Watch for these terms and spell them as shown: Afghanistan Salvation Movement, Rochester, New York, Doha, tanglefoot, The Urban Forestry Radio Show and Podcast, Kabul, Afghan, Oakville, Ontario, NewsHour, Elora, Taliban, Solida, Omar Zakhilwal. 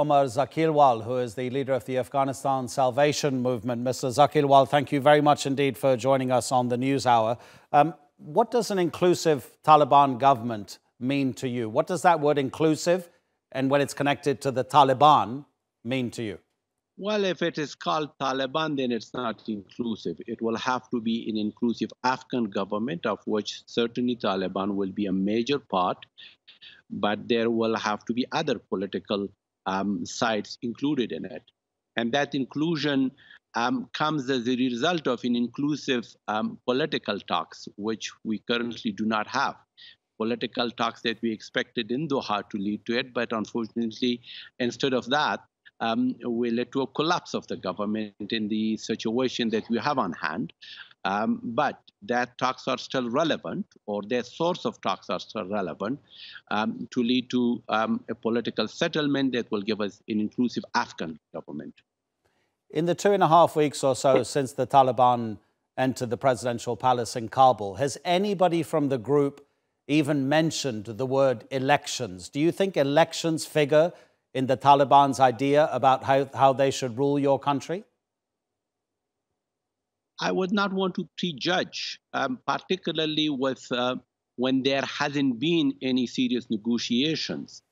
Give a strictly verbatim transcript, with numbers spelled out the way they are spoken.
Omar Zakhilwal, who is the leader of the Afghanistan Salvation Movement. Mister Zakhilwal, thank you very much indeed for joining us on the NewsHour. Um, what does an inclusive Taliban government mean to you? What does that word inclusive, and when it's connected to the Taliban, mean to you? Well, if it is called Taliban, then it's not inclusive. It will have to be an inclusive Afghan government, of which certainly Taliban will be a major part, but there will have to be other political um, sides included in it. And that inclusion um, comes as a result of an inclusive um, political talks, which we currently do not have. Political talks that we expected in Doha to lead to it, but unfortunately, instead of that, Um, will lead to a collapse of the government in the situation that we have on hand. Um, but that talks are still relevant, or their source of talks are still relevant, um, to lead to um, a political settlement that will give us an inclusive Afghan government. In the two and a half weeks or so since the Taliban entered the presidential palace in Kabul, has anybody from the group even mentioned the word elections? Do you think elections figure in the Taliban's idea about how, how they should rule your country? I would not want to prejudge, um, particularly with, uh, when there hasn't been any serious negotiations.